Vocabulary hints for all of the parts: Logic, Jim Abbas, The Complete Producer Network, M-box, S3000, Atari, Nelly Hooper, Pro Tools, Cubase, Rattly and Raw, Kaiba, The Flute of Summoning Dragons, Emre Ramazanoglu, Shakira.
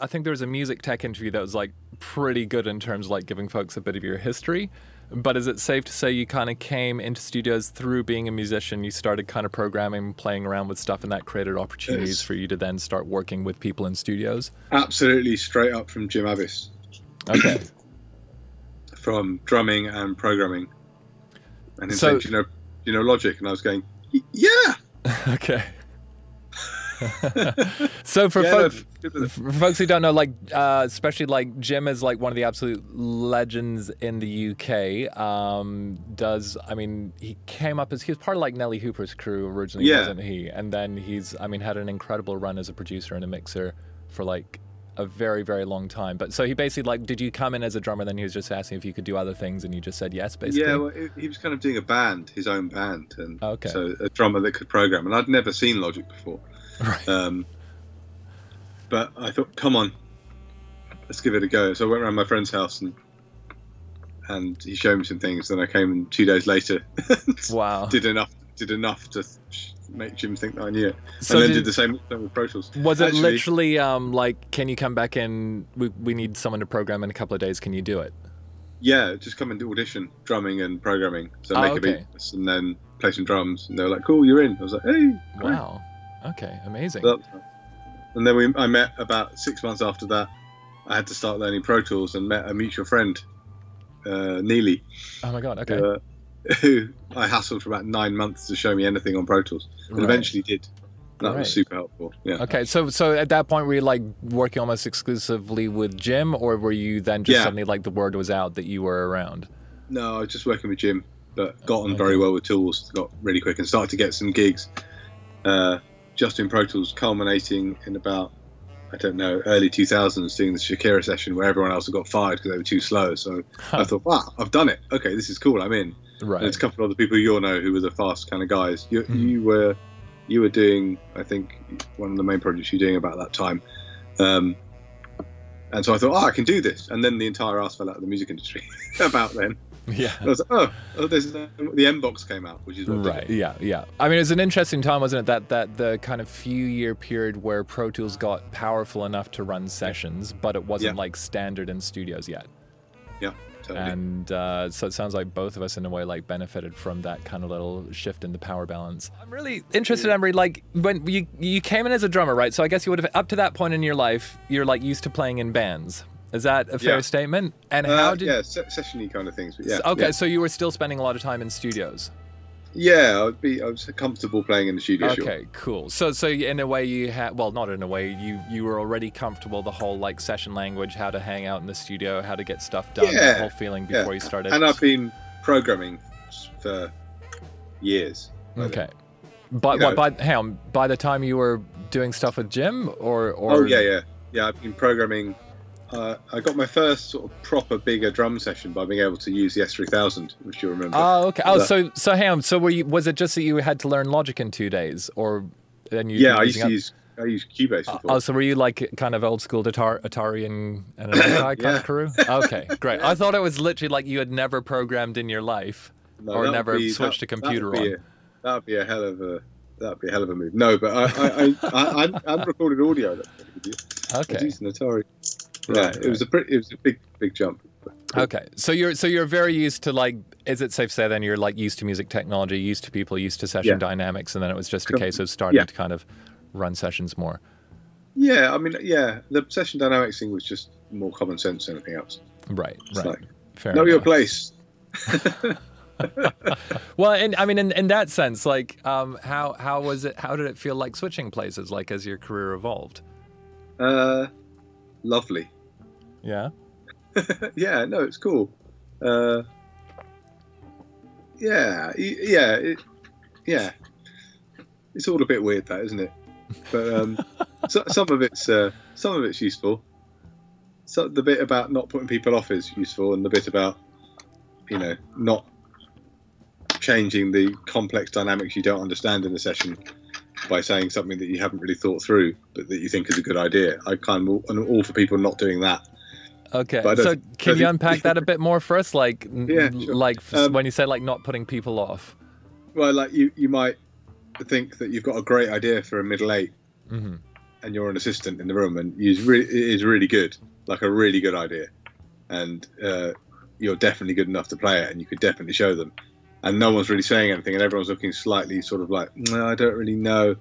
I think there was a music tech interview that was like pretty good in terms of like giving folks a bit of your history. But is it safe to say you kind of came into studios through being a musician? You started kind of programming, playing around with stuff, and that created opportunities for you to then start working with people in studios? Absolutely, straight up from Jim Abbas. Okay. From drumming and programming. And he said, you know Logic? And I was going, yeah. Okay. So for, yeah, folks who don't know, like especially like Jim is like one of the absolute legends in the UK. I mean, he came up as he was part of like Nelly Hooper's crew originally, wasn't he? And then he's, I mean, had an incredible run as a producer and a mixer for like a very, very long time. But so he basically like, did you come in as a drummer? Then he was just asking if you could do other things, and you just said yes, basically. Yeah, well, he was kind of doing a band, his own band, and so a drummer that could program. And I'd never seen Logic before. Right. But I thought, come on, let's give it a go. So I went around my friend's house, and he showed me some things. Then I came in 2 days later. Wow. Did enough to make Jim think that I knew it. So and then did the same with Pro Tools. Was it literally like, can you come back in? We need someone to program in a couple of days. Can you do it? Yeah, just come and audition, drumming and programming. So make a beat and then play some drums. And they were like, cool, you're in. I was like, hey. Great. Wow. Okay, amazing. And then I met about 6 months after that. I had to start learning Pro Tools and met a mutual friend, Neely. Oh my God, okay. Who I hassled for about 9 months to show me anything on Pro Tools, and eventually did. That was super helpful. Yeah. Okay, so at that point, were you like working almost exclusively with Jim, or were you then just suddenly like the word was out that you were around? No, I was just working with Jim, but got on very well with tools, got really quick, and started to get some gigs. Just in Pro Tools, culminating in about, I don't know, early 2000s, doing the Shakira session where everyone else had got fired because they were too slow. So I thought, wow, I've done it. Okay, this is cool. I'm in. Right. And there's a couple of other people you'll know who were the fast kind of guys. You were doing, I think, one of the main projects you were doing about that time. And so I thought, oh, I can do this. And then the entire ass fell out of the music industry about then. Yeah. I was like, oh, there's the M-box came out, which is what did it. Yeah. I mean, it was an interesting time, wasn't it? That the kind of few-year period where Pro Tools got powerful enough to run sessions, but it wasn't like standard in studios yet. Yeah, totally. And so it sounds like both of us, in a way, like benefited from that kind of little shift in the power balance. I'm really interested, Emery. Like when you came in as a drummer, right? So I guess you would have, up to that point in your life, you're like used to playing in bands. Is that a fair statement? And how did sessiony kind of things? But yeah. Okay, so you were still spending a lot of time in studios. Yeah, I was comfortable playing in the studio. Okay, cool. So in a way you had, well, not in a way, you were already comfortable the whole like session language, how to hang out in the studio, how to get stuff done, that whole feeling before you started. And I've been programming for years. Okay, by the time you were doing stuff with Jim, or yeah, I've been programming. I got my first sort of proper bigger drum session by being able to use the S3000, which you'll remember. Oh, okay. Oh, so hang on. So was it just that you had to learn Logic in 2 days, or then you? Yeah, I used Cubase before. Oh, so were you like kind of old school Atari and an Atari kind of crew? Okay, great. I thought it was literally like you had never programmed in your life, or never switched a computer on. That'd be a hell of a. That'd be a hell of a move. No, but I recorded audio. That okay. I was using Atari. Yeah, right. It was a big jump. Okay, so you're very used to, like, is it safe to say then you're like used to music technology, used to people, used to session dynamics, and then it was just a case of starting to kind of run sessions more. Yeah, I mean, yeah, the session dynamics thing was just more common sense than anything else. Right, it's right. Like, fair know enough. Your place. Well, and I mean, in that sense, like, how was it? How did it feel like switching places, like as your career evolved? Lovely. Yeah. Yeah, no, it's cool. Yeah. It's all a bit weird, that, isn't it? But so, some of it's useful. So the bit about not putting people off is useful, and the bit about, you know, not changing the complex dynamics you don't understand in a session by saying something that you haven't really thought through, but that you think is a good idea. I kind of am all for people not doing that. Okay, so can you unpack that a bit more for us? Like, like when you say like not putting people off. Well, like you might think that you've got a great idea for a middle eight, and you're an assistant in the room, and it is really good, like a really good idea, and you're definitely good enough to play it, and you could definitely show them, and no one's really saying anything, and everyone's looking slightly sort of like, no, I don't really know.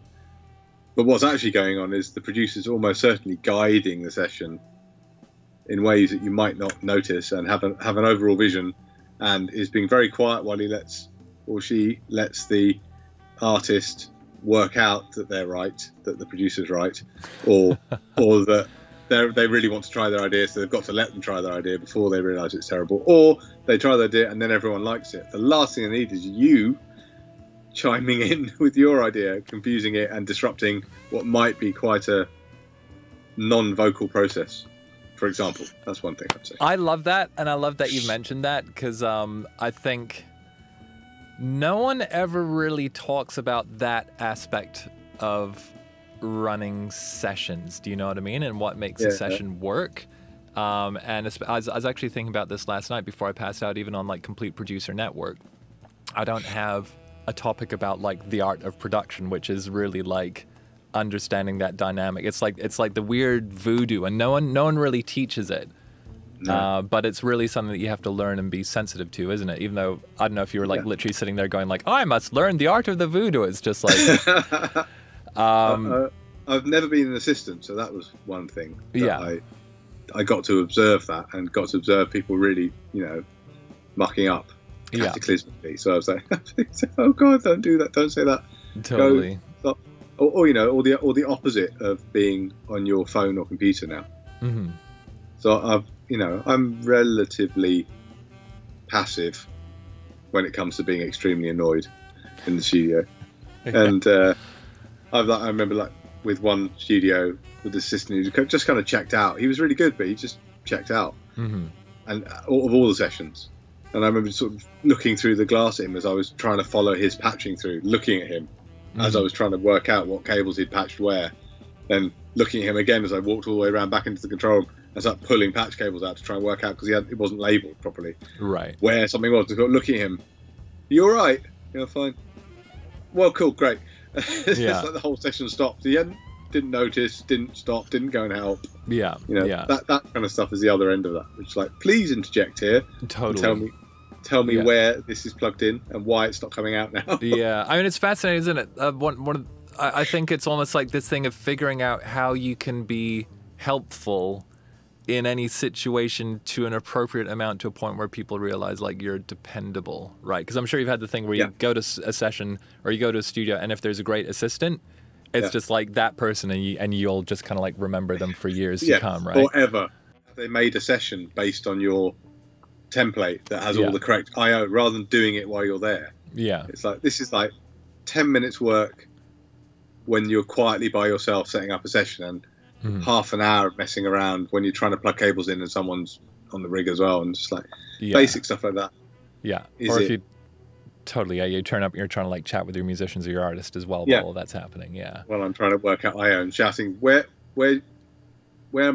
But what's actually going on is the producer's almost certainly guiding the session in ways that you might not notice, and have an overall vision, and is being very quiet while he lets, or she lets, the artist work out that they're right, that the producer's right, or or that they really want to try their idea, so they've got to let them try their idea before they realise it's terrible, or they try their idea and then everyone likes it. The last thing they need is you chiming in with your idea, confusing it and disrupting what might be quite a non-vocal process. For example, that's one thing I'd say. I love that, and I love that you mentioned that, because I think no one ever really talks about that aspect of running sessions. Do you know what I mean? And what makes a session work. And I was actually thinking about this last night before I passed out, even on like Complete Producer Network. I don't have a topic about like the art of production, which is really like understanding that dynamic. It's like the weird voodoo, and no one really teaches it. No. But it's really something that you have to learn and be sensitive to, isn't it? Even though, I don't know if you were like literally sitting there going like, oh, I must learn the art of the voodoo. It's just like... I've never been an assistant, so that was one thing. Yeah. I got to observe that, and got to observe people really, you know, mucking up cataclysmically. So I was like, oh God, don't do that. Don't say that. Totally. Or, you know, or the opposite of being on your phone or computer now. Mm-hmm. So you know, I'm relatively passive when it comes to being extremely annoyed in the studio. And I remember, like, with one studio with the assistant who just kind of checked out. He was really good, but he just checked out. Mm-hmm. And of all the sessions. And I remember sort of looking through the glass at him as I was trying to follow his patching through, looking at him as I was trying to work out what cables he'd patched where. Then looking at him again as I walked all the way around back into the control room. I started pulling patch cables out to try and work out, because it wasn't labelled properly. Right. Where something was. Looking at him, you all right? You're fine. Well, cool, great. It's like the whole session stopped. He didn't notice, didn't stop, didn't go and help. Yeah. You know, that kind of stuff is the other end of that. It's like, please interject here. Totally. Tell me where this is plugged in and why it's not coming out now. Yeah. I mean, it's fascinating, isn't it? I think it's almost like this thing of figuring out how you can be helpful in any situation to an appropriate amount, to a point where people realize like you're dependable, right? Because I'm sure you've had the thing where you go to a session or you go to a studio, and if there's a great assistant, it's just like that person, and you'll just kind of like remember them for years to come, right? Or ever. They made a session based on your template that has all the correct IO, rather than doing it while you're there. Yeah. It's like, this is like 10 minutes work when you're quietly by yourself setting up a session, and half an hour of messing around when you're trying to plug cables in and someone's on the rig as well, and just like basic stuff like that. Yeah. Or if you you turn up and you're trying to like chat with your musicians or your artist as well while all that's happening. Yeah. Well, I'm trying to work out IO and shouting, where am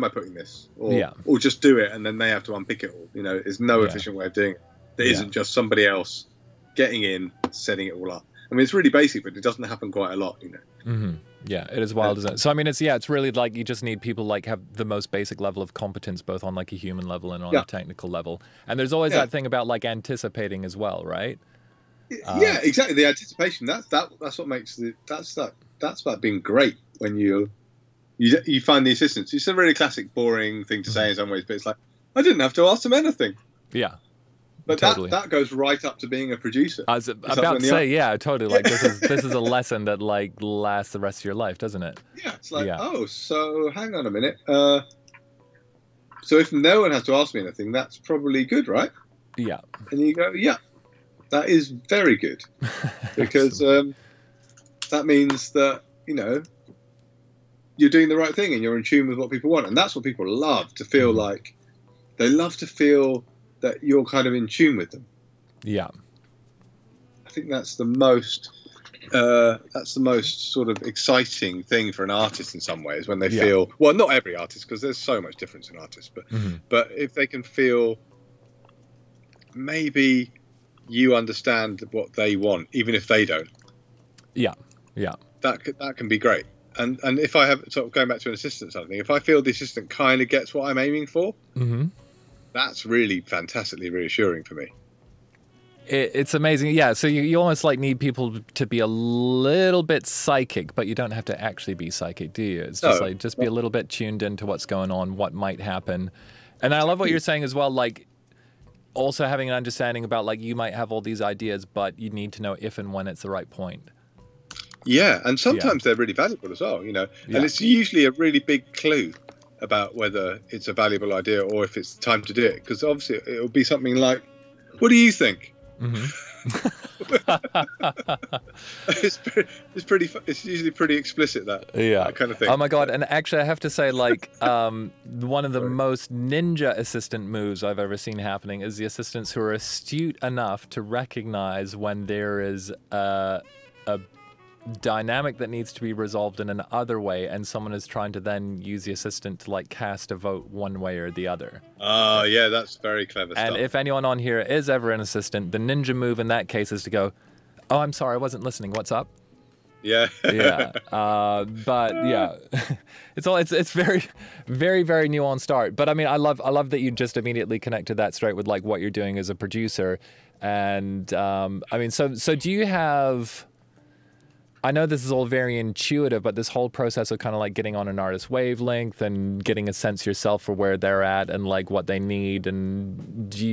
I putting this? Or or just do it, and then they have to unpick it all. You know, there's no efficient way of doing it. There isn't just somebody else getting in, setting it all up. I mean, it's really basic, but it doesn't happen quite a lot, you know. Mm-hmm. Yeah, it is wild, isn't it? So, I mean, it's really like you just need people like have the most basic level of competence, both on like a human level and on a technical level. And there's always that thing about like anticipating as well, right? Yeah, exactly. The anticipation, that's what makes the, that's about being great when you find the assistance. It's a really classic, boring thing to say in some ways, but it's like, I didn't have to ask them anything. Yeah. But that goes right up to being a producer. I was about to say, totally. Like this is a lesson that like lasts the rest of your life, doesn't it? Yeah, it's like, oh, so hang on a minute. So if no one has to ask me anything, that's probably good, right? Yeah. And you go, yeah, that is very good, because that means that, you know, you're doing the right thing and you're in tune with what people want, and that's what people love to feel like. They love to feel that you're kind of in tune with them. Yeah. I think that's the most sort of exciting thing for an artist in some ways, when they feel, well, not every artist, because there's so much difference in artists, but if they can feel maybe you understand what they want, even if they don't. Yeah. Yeah. That can be great. And if I have, sort of going back to an assistant something, if I feel the assistant kind of gets what I'm aiming for, mm-hmm. that's really fantastically reassuring for me. It's amazing. Yeah, so you almost like need people to be a little bit psychic, but you don't have to actually be psychic, do you? It's just like, just be a little bit tuned into what's going on, what might happen. And I love what you're saying as well, like also having an understanding about like you might have all these ideas, but you need to know if and when it's the right point. Yeah, and sometimes they're really valuable as well, you know, and it's usually a really big clue about whether it's a valuable idea or if it's time to do it, because obviously it'll be something like, what do you think? Mm-hmm. It's usually pretty explicit, that kind of thing. Oh my god! And actually, I have to say, like, one of the most ninja assistant moves I've ever seen happening is the assistants who are astute enough to recognize when there is a dynamic that needs to be resolved in an other way, and someone is trying to then use the assistant to like cast a vote one way or the other. Oh yeah, that's very clever stuff. And if anyone on here is ever an assistant, the ninja move in that case is to go, "Oh, I'm sorry, I wasn't listening. What's up?" Yeah, yeah. But yeah, it's very, very, very nuanced art. But I mean, I love that you just immediately connected that straight with like what you're doing as a producer, and I mean, so do you have? I know this is all very intuitive, but this whole process of kind of like getting on an artist's wavelength and getting a sense yourself for where they're at and like what they need. And do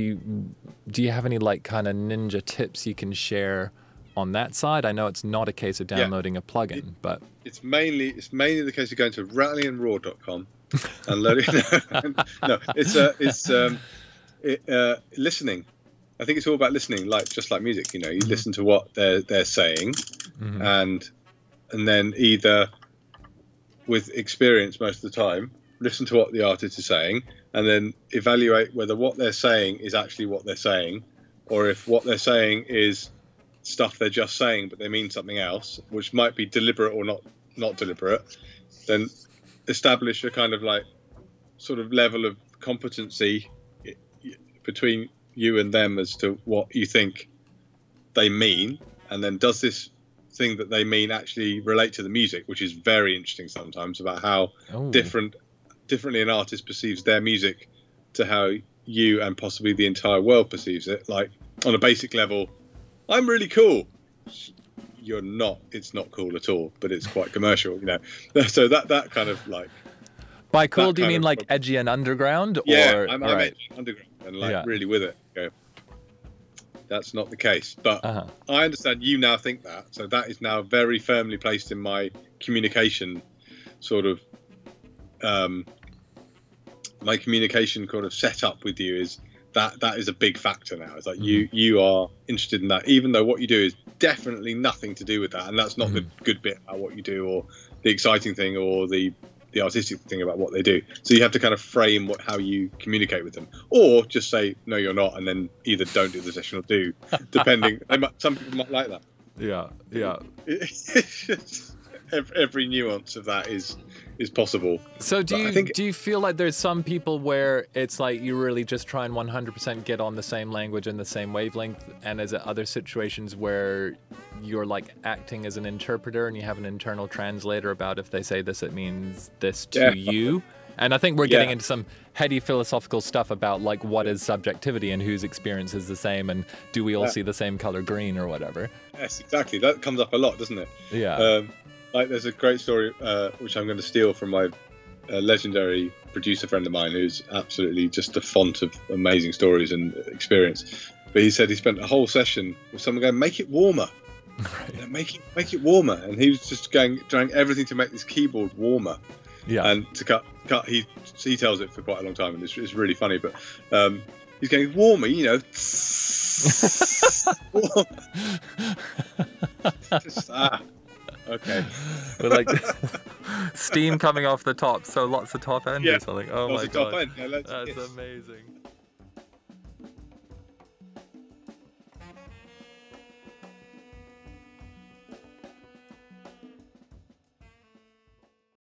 you have any like kind of ninja tips you can share on that side? I know it's not a case of downloading a plugin, but it's mainly the case of going to rallyandraw.com and learning. Listening. I think it's all about listening, just like music. You know, you listen to what they're saying, mm-hmm. and then either with experience most of the time, listen to what the artist is saying, and then evaluate whether what they're saying is actually what they're saying, or if what they're saying is stuff they're just saying but they mean something else, which might be deliberate or not deliberate. Then establish a kind of like sort of level of competency between you and them as to what you think they mean, and then does this thing that they mean actually relate to the music, which is very interesting sometimes about how differently an artist perceives their music to how you and possibly the entire world perceives it. Like on a basic level, I'm really cool. You're not. It's not cool at all, but it's quite commercial, you know. So that kind of like. By cool, do you mean like edgy and underground? Yeah, or, I'm edgy and underground and like really with it. Okay. That's not the case. But I understand you now think that. So that is now very firmly placed in my communication sort of, my communication kind of setup with you is that is a big factor now. It's like you are interested in that, even though what you do is definitely nothing to do with that. And that's not the good bit about what you do or the exciting thing or the artistic thing about what they do. So you have to kind of frame how you communicate with them, or just say, no, you're not. And then either don't do the session or do, depending. Some people might like that. Yeah. Yeah. It's just, every nuance of that is possible. So do you feel like there's some people where it's like, you really just try and 100% get on the same language and the same wavelength? And is it other situations where you're like acting as an interpreter and you have an internal translator about if they say this, it means this to you? And I think we're getting into some heady philosophical stuff about like what is subjectivity and whose experience is the same and do we all see the same color green or whatever? Yes, exactly. That comes up a lot, doesn't it? Yeah. Like there's a great story which I'm going to steal from my legendary producer friend of mine, who's absolutely just a font of amazing stories and experience. But he said he spent a whole session with someone going, "Make it warmer, right. make it warmer," and he was just trying everything to make this keyboard warmer. Yeah, and to cut. He tells it for quite a long time, and it's really funny. But he's going warmer, you know. Just okay. With like steam coming off the top, so lots of top end or something. Oh my god. Top end. That's amazing.